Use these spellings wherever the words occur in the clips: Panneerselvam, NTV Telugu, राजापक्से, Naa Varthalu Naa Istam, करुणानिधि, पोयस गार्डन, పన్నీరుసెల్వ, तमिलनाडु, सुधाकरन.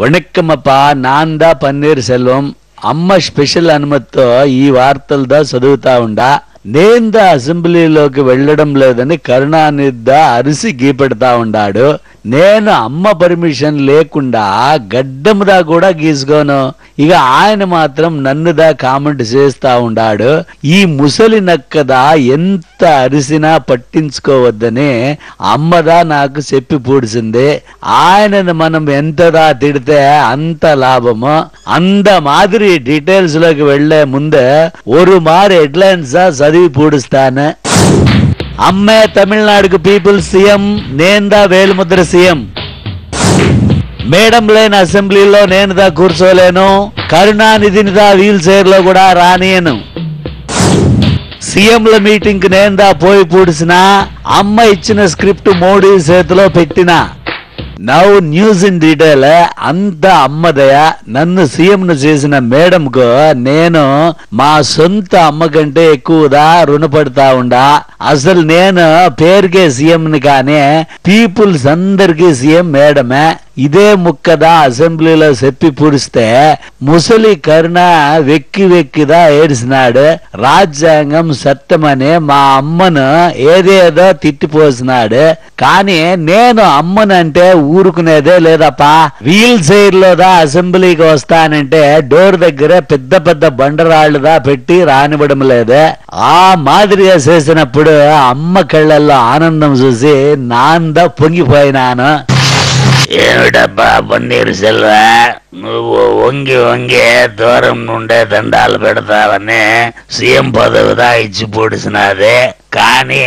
वणक्कमपा नांदा पन्नीरसेल्वम अम्मा स्पेशल अनुमतितो ई वार्तल दा सदुवुता उंडा नेंद అసెంబ్లీలోకి వెళ్ళడం లేదని కరుణానిధి అరిసి గీపెడతా ఉన్నాడు నేను అమ్మ పర్మిషన్ లేకుండా గడ్డముదా కూడా గీసుకోను ఇక ఆయన మాత్రం నన్నుదా కామెంట్ చేస్తా ఉన్నాడు ఈ ముసలి నక్కదా ఎంత అరిసినా పట్టించుకోవద్దనే అమ్మదా నాకు చెప్పి పూడ్చింది ఆయనని మనం ఎంతదా తిడితే అంత లాభము అంద మాదిరి డీటెయిల్స్ లోకి వెళ్ళే ముందే ఒక మార్ హెడ్లైన్స్ सदी पूड़स्तान अम्मे तमिलनाडु के पीपल सीएम नेंदा वेलमुद्र सीएम मैडम लेन असेंबली लो नेंदा कुर्चोलेनु करुणानिधिनि दा व्हील चेयर लो कूडा रानियनु सीएम ला मीटिंग की नेंदा पोई पूड़सिना अम्मा इच्चिन स्क्रिप्ट मोडी सेतलो पेट्टिना नव न्यूज इन डीटेल अंत अम्मदय नन्नु सीएम नु चेसिन मैडम को नेनु मा सोंत अम्म कंटे एक्कुवगा ऋणपड़ता उंडा असल नेनु पेरुके सीएम नि गाने पीपल्स अंदरिकी सीएम मैडमे ఇదే ముక్కదా అసెంబ్లీలో చెప్పి పూడిస్తే ముసలి కర్ణ వెక్కి వెక్కిదా ఏడ్చినాడు రాజ్యాంగం సత్యమనే మా అమ్మను ఏదేదో తిట్టిపోసినాడు కానీ నేను అమ్మనంటే ఊరుకునేదే లేదపా వీల్ చైర్ లోదా అసెంబ్లీకి వస్తానంటే డోర్ దగ్గర పెద్ద పెద్ద బండరాళ్ళుదా పెట్టి రానివ్వడం లేదే ఆ మాదిరిగా చేసినప్పుడు అమ్మ కళ్ళల్లో ఆనందం చూసి నాందా పొంగిపోయినాను पन्नीरसेल्वा वंगी वंगी दूर दंडाल पड़तावने सीएम पदविदा इच्छि पूड्चिनादे कानी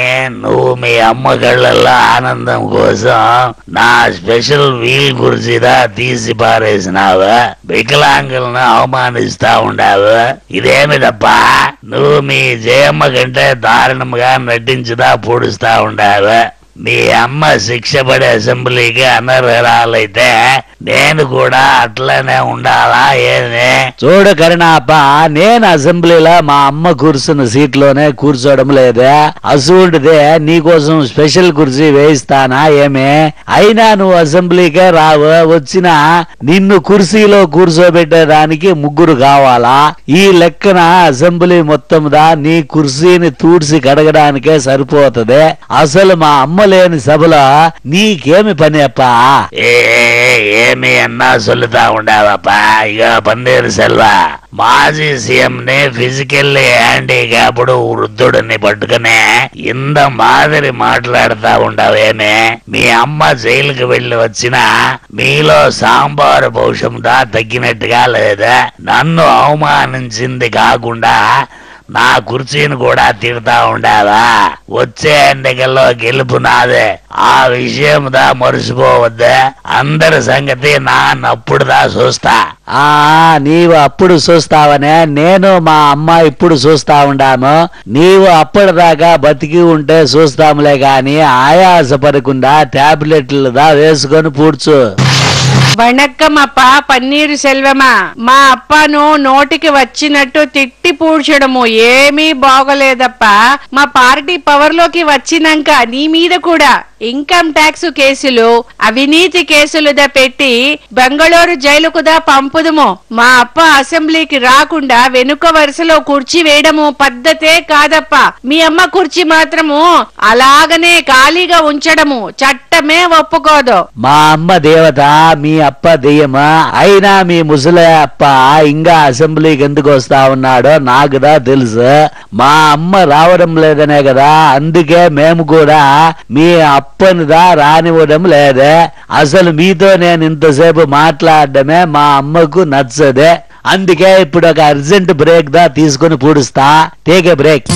मी अम्म कल्लल्लो आनंदं कोसं ना स्पेषल वील कुर्चीदा तीसि पारेसिनावु विकलांगुलनु अवमानिस्ता उंडावु इदेमी तप्पा नुव्वु मी जयम्म कंटे दारुणंगा नटिंचिदा पूडिस्ता उंडावु మీ అమ్మ శిక్ష పడే అసెంబ్లీకి అనర్హరాలైతే నేను కూడా అట్లనే ఉండాలా ఏనే చూడు కరుణాప నేను అసెంబ్లీలో మా అమ్మ కూర్చున్న సీట్లోనే కూర్చోవడం లేదే అసూంటిదే నీకోసం స్పెషల్ కుర్చీ వేయిస్తానా ఏమే అయినా నువ్వు అసెంబ్లీకే రావు వచ్చినా నిన్ను కుర్చీలో కూర్చోబెట్టడానికి ముగ్గురు కావాలా ఈ లెక్కన అసెంబ్లీ మొత్తందా నీ కుర్చీని తూడ్చి కడగడానికే సరిపోతదే అసలు మా అమ్మ లేని సభలో నీకేమి పని అప్పా ఏమి అన్నా సొల్లుతా ఉండావప్పా ఇగో పన్నీరుసెల్వ మాజీ సీఎం ని ఫిజికల్లీ హ్యాండీక్యాప్డ్ వృద్ధుడిని పట్టుకునే ఇంత మాదిరి మాట్లాడుతా ఉండవేనే మీ అమ్మ జైలుకి వెళ్ళి వచ్చినా మీలో సాంబారు పౌషందా తగ్గినట్టుగా లేదా నన్ను అవమానించింది కాకుండా నా కుర్చీని కూడా తిడతా ఉండాలా వచ్చే ఎన్నికల్లో గెలుపు నాదే ఆ విషయం దా మర్చిపోవద్దే అందరి సంగతి నా అప్పుడు దా చూస్తా ఆ నీవు అప్పుడు చూస్తావనే నేను మా అమ్మ ఇప్పుడు చూస్తా ఉండాము నీవు అప్పటిదాకా బతికి ఉంటే చూస్తాములే గాని ఆయాసపడకుండా టాబ్లెట్లు దా వేసుకొని పూడ్చు वणक्कम अप्पा पन्नीरसेल्वम मा अप्पनु नोटिकी वच्चिनट्टु तिट्टि पूड्चडमु एमी बागलेदप्पा मा पार्टी पवर लोकी वच्चिनांक नी मीद कूडा इनकम टैक्स केसुलु अविनीति केसुलु दा पेट्टी बेंगळूरु जैलुकु दा पंपुदमु मा अप्प असेंब्लीकी राकुंडा वेनुक वरसलो कुर्ची वेयडमु पद्धते कादप्पा मी अम्म कुर्ची मात्रमु अलागने खालीगा उंचडमु चट्टमे ओप्पुकोदु मा अम्म देवता మీ అప్ప దయ్యమా అయినా మీ ముసలే అప్ప ఇంకా అసెంబ్లీకి ఎందుకు వస్తా ఉన్నాడో నాకుదా తెలుసు మా అమ్మ రావడం లేదనే కదా అందుకే మేము కూడా మీ అప్పనిదా రానివ్వడం లేదే అసలు మీతో నేను ఇంతసేపు మాట్లాడడమే మా అమ్మకు నచ్చదే అందుకే ఇప్పుడు ఒక అర్జెంట్ బ్రేక్ దా తీసుకొని పూడుస్తా take a break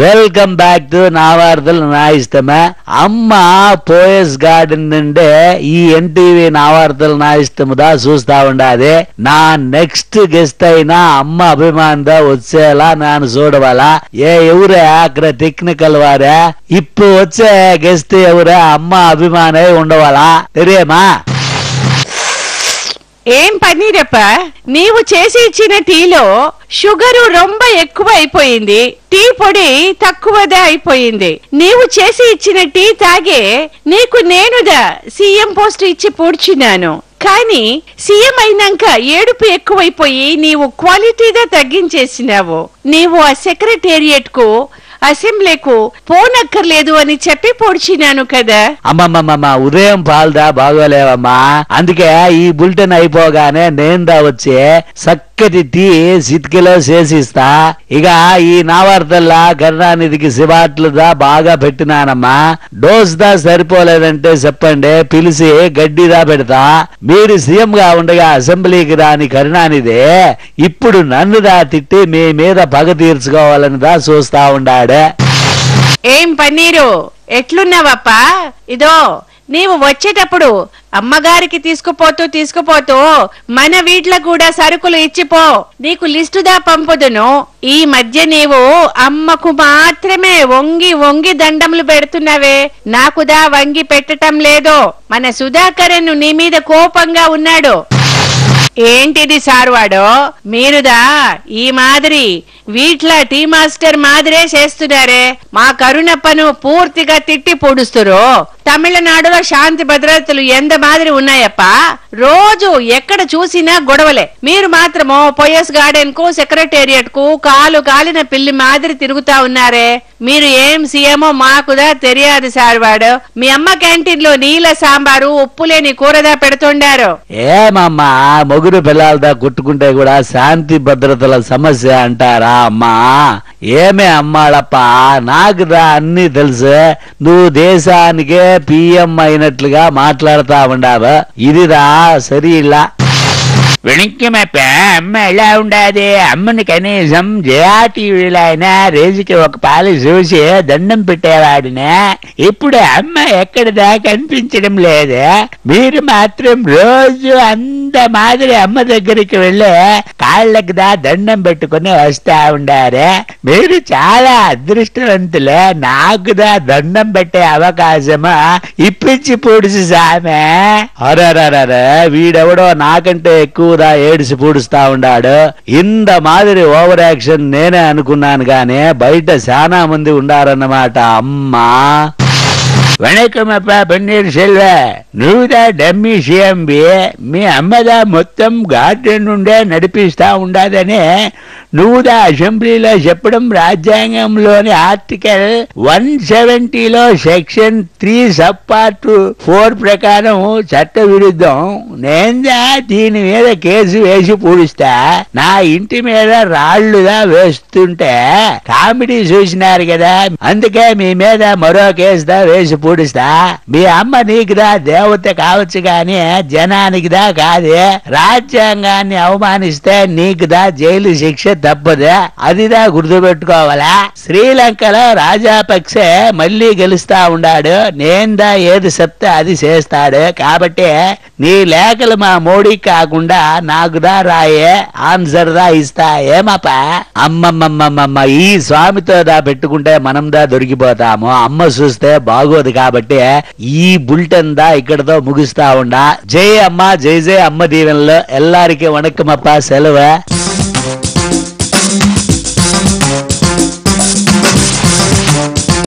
welcome back to నావార్తల నాయిస్తమ అమ్మ పోయస్ గార్డెన్ నుండి ఈ ఎన్టీవీ నావార్తల నాయిస్తమదా చూస్తా ఉండాది నా నెక్స్ట్ గెస్ట్ అయినా అమ్మ అభిమానందా వచ్చేలా నేను చూడవాలా ఏ ఎవరే అక్కడ టెక్నికల్ వారే ఇప్పుడు వచ్చే గెస్ట్ ఎవరే అమ్మ అభిమానై ఉండవాలా తెలియమా ఏం పన్నీరప్ప నీవు చేసి ఇచ్చిన టీలో షుగర్ ரொம்ப ఎక్కువ అయిపోయింది టీ పొడి తక్కువదే అయిపోయింది నీవు చేసి ఇచ్చిన టీ తాగే నీకు నేనుదా సీఎం పోస్ట్ ఇచ్చి పూడ్చినాను కానీ సీఎం అయినంక ఏడుపు ఎక్కువైపోయి నీవు క్వాలిటీదా తగ్గించేసినావు నీవు ఆ సెక్రటేరియట్ కు అసెంబ్లీ కు పోనక్కర్లేదు అని చెప్పి పొడిచినాను కదా అమ్మమ్మమ్మ ఉదయం పాల్దా బాగోలేవమ్మా అందుకే ఈ బుల్టెన్ అయిపోగానే నేందా వచ్చి చక్కటి టీ సిట్కిలో చేసిస్తా ఇక ఈ నావార్తల్లా కరుణానిధికి సిబాట్లుదా బాగా పెట్టినానమ్మా డోస్ దా సరిపోలేదంటే చెప్పండి పిలిచి గడ్డిదా పెడతా మీరు సీఎం గా ఉండగా అసెంబ్లీకి రాని కరుణానిధి ఇప్పుడు నన్ను దా తిట్టి మీ మీద పగ తీర్చుకోవాలని దా చూస్తా ఉండాలి ఏం పన్నీరు ఎట్లున్నావప్పా ఇదో నీవు వచ్చేటప్పుడు అమ్మగారికి తీసుకుపోతూ మన వీట్ల కూడా సరుకులు ఇచ్చిపో నీకు లిస్టుదా పంపుదును ఈ మధ్య నీవు అమ్మకు మాత్రమే వంగి వంగి దండములు పెడుతున్నావే నాకుదా వంగి పెట్టటం లేదు మన సుధాకరన్ నీ మీద కోపంగా ఉన్నాడు ఏంటిది సార్వాడో మీరుదా ఈ మాదిరి వీట్ల టీ మాస్టర్ మాదిరే చేస్తున్నారే మా కరుణప్పను పూర్తిగా తిట్టి పొడుస్తురు తమిళనాడులో శాంతి భద్రతలు ఎంత మాదిరి ఉన్నాయప్ప రోజు ఎక్కడ చూసినా గొడవలే మీరు మాత్రమో పోయస్ గార్డెన్ కు సెక్రటేరియట్ కు కాలు కాలిన పిల్లి మాదిరి తిరుగుతా ఉన్నారే మీరు ఏం సీఎమో మాకుదా తెలియదు సార్వాడు మీ అమ్మ క్యాంటీన్ లో నీళ్ళ సాంబారు ఉప్పు లేని కూరదా పెడుతుండారు ఏమమ్మా మొగుడు పిల్లలదా కొట్టుకుంటే కూడా శాంతి భద్రతల సమస్య అంటారా అమ్మా ఏమే అమ్మాళప్ప నాకుదా అన్ని తెలుసు నువ్వు దేశానికే పిఎం అయినట్లుగా మాట్లాడుతా ఉండావు ఇదిరా సరి ఇలా వెనక్కిమప్ప అమ్మ ఎలా ఉండాది అమ్మని కనీసం జయా టీవీలో అయినా రోజుకి ఒక పాలు చూసి దండం పెట్టేవాడినే ఇప్పుడు అమ్మ ఎక్కడదా కనిపించడం లేదు మీరు మాత్రం రోజు అంత మాదిరి అమ్మ దగ్గరికి వెళ్ళి కాళ్ళకి దా దండం పెట్టుకుని వస్తా ఉండారే మీరు చాలా అదృష్టవంతులే నాకు దా దండం పెట్టే అవకాశమా ఇప్పించి పూడిసి సామె అరే వీడెవడో నాకంటే ఎక్కువ ఏడిసి పూడుస్తా ఉన్నాడు ఇంత మాదిరి ఓవర్ యాక్షన్ నేనే అనుకున్నాను గానీ బయట చాలా మంది ఉండారన్నమాట అమ్మా వణకమప్ప పన్నీర్ సెల్వ నువ్వుదా డమ్మీ సీఎం మీ అమ్మదా మొత్తం గార్డెన్ నుండే నడిపిస్తా ఉండాదని నువ్వుదా అసెంబ్లీలో చెప్పడం రాజ్యాంగంలోని ఆర్టికల్ 170లో సెక్షన్ 3 సబ్ పార్ట్ 4 ప్రకారం చట్ట విరుద్ధం నేందా దీని మీద కేసు వేసి పూడిస్తా నా ఇంటి మీద రాళ్లుగా వేస్తుంటే కామెడీ చూసినారు కదా అందుకే మీ మీద మరో కేసుదా వేసి పూడిస్తా మీ అమ్మ నీకుదా దేవత కావచ్చు గాని జనానికిదా కాదే రాజ్యాంగాన్ని అవమానిస్తే నీకుదా జైలు శిక్ష తప్పదే అదిదా గుర్తు పెట్టుకోవాలా శ్రీలంకలో రాజాపక్సే మళ్లీ గెలుస్తా ఉన్నాడు నేందా ఏది చెప్తే అది చేస్తాడు కాబట్టి నీ లేఖలు మా మోడీ కాకుండా నాకుదా రాయే ఆన్సర్ దా ఇస్తా ఏమప్ప అమ్మమ్మమ్మమ్మ ఈ స్వామితో దా పెట్టుకుంటే మనం దా దొరికిపోతాము అమ్మ చూస్తే బాగోదు కాబట్టి ఈ బుల్టన్ దా ఇక్కడతో ముగిస్తా ఉండా జై అమ్మ జై జై అమ్మ దీవెనలో ఎల్లారికి వణక్కమప్ప సెలవు